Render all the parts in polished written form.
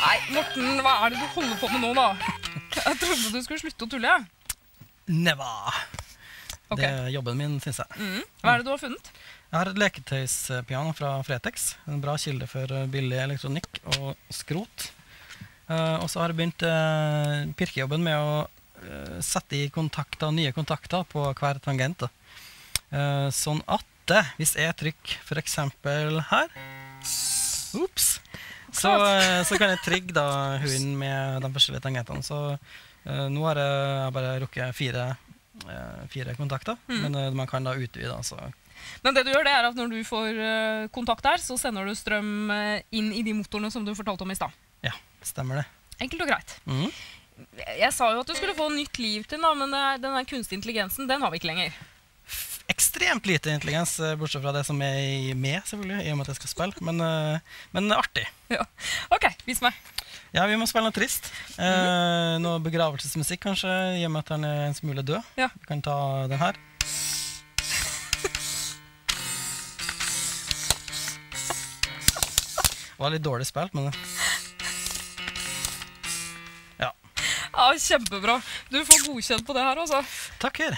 Nei, Morten, hva er det du holder på med nå da? Jeg trodde du skulle slutte å tulle. Neva. Det er jobben min, synes jeg. Hva er det du har funnet? Jeg har et leketøyspiano fra Fretex. En bra kilde for billig elektronikk og skrot. Og så har jeg begynt pirkejobben med å sette i kontakter, nye kontakter på hver tangent. Sånn at det, hvis jeg trykker for eksempel her, så kan jeg trigge hunden med de forskjellige tangentene. Så nå har jeg bare rukket 4 kontakter, men man kan da utvide. Men det du gjør, det er at når du får kontakt der, så sender du strøm inn i de motorene som du fortalte om i stad. Ja, stemmer det. Enkelt og greit. Jeg sa jo at du skulle få nytt liv til den, men denne kunstig intelligensen, den har vi ikke lenger. Ekstremt lite intelligens, bortsett fra det som er med, selvfølgelig, i og med at jeg skal spille, men artig. Ok, vis meg. Ja, vi må spille noe trist. Noe begravelsesmusikk, kanskje, i og med at han er en smule død. Vi kan ta den her. Det var litt dårlig spilt, men... Kjempebra. Du får godkjent på det her også. Takker.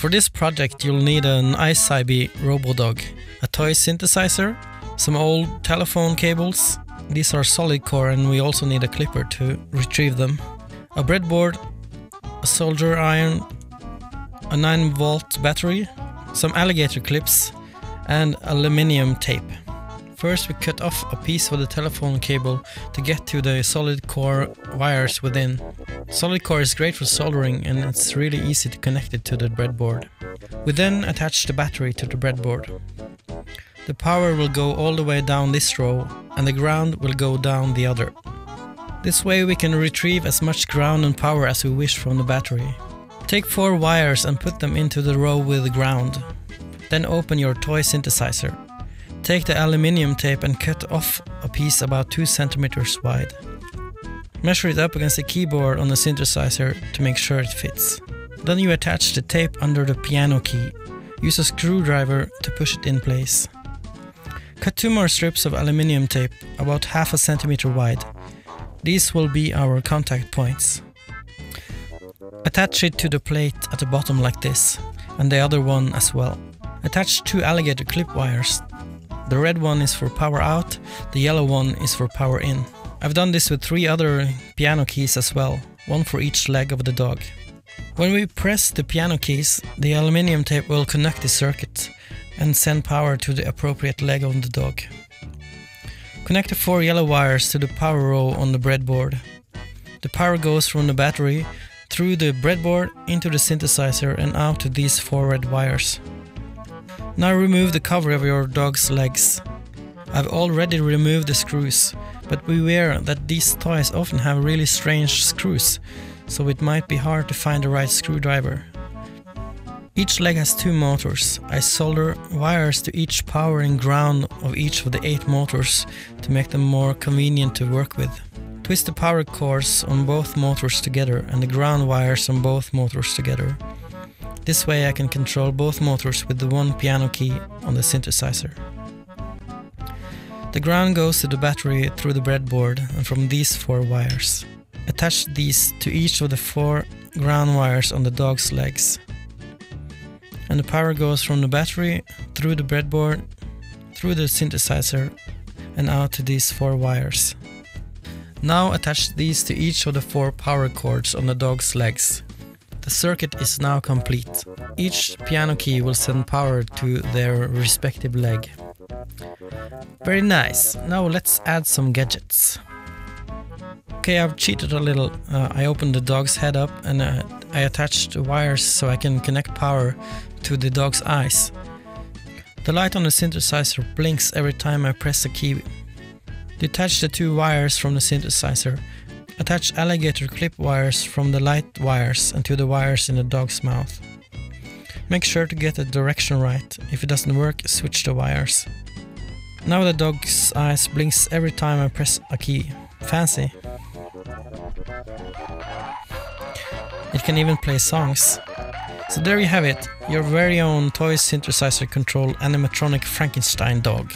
For this project you'll need an iSyBee RoboDog, a toy synthesizer, some old telephone cables. These are solid core and we also need a clipper to retrieve them. A breadboard, a solder iron, a 9-volt battery, some alligator clips and aluminium tape. First we cut off a piece of the telephone cable to get to the solid core wires within. Solid core is great for soldering and it's really easy to connect it to the breadboard. We then attach the battery to the breadboard. The power will go all the way down this row and the ground will go down the other. This way we can retrieve as much ground and power as we wish from the battery. Take 4 wires and put them into the row with the ground. Then open your toy synthesizer. Take the aluminium tape and cut off a piece about 2 centimeters wide. Measure it up against the keyboard on the synthesizer to make sure it fits. Then you attach the tape under the piano key. Use a screwdriver to push it in place. Cut 2 more strips of aluminium tape, about half a centimeter wide. These will be our contact points. Attach it to the plate at the bottom like this, and the other one as well. Attach 2 alligator clip wires. The red one is for power out, the yellow one is for power in. I've done this with 3 other piano keys as well, one for each leg of the dog. When we press the piano keys, the aluminium tape will connect the circuit and send power to the appropriate leg of the dog. Connect the 4 yellow wires to the power row on the breadboard. The power goes from the battery, through the breadboard, into the synthesizer and out to these 4 red wires. Now remove the cover of your dog's legs. I've already removed the screws, but beware that these toys often have really strange screws, so it might be hard to find the right screwdriver. Each leg has 2 motors. I solder wires to each power and ground of each of the 8 motors to make them more convenient to work with. Twist the power cores on both motors together and the ground wires on both motors together. This way I can control both motors with the 1 piano key on the synthesizer. The ground goes to the battery through the breadboard and from these 4 wires. Attach these to each of the 4 ground wires on the dog's legs. And the power goes from the battery, through the breadboard, through the synthesizer and out to these 4 wires. Now attach these to each of the 4 power cords on the dog's legs. The circuit is now complete. Each piano key will send power to their respective leg. Very nice. Now let's add some gadgets. Okay, I've cheated a little. I opened the dog's head up and I attached wires so I can connect power to the dog's eyes. The light on the synthesizer blinks every time I press the key. Detach the 2 wires from the synthesizer. Attach alligator clip wires from the light wires and to the wires in the dog's mouth. Make sure to get the direction right. If it doesn't work, switch the wires. Now the dog's eyes blinks every time I press a key. Fancy! It can even play songs. So there you have it, your very own toy synthesizer controlled animatronic Frankenstein dog.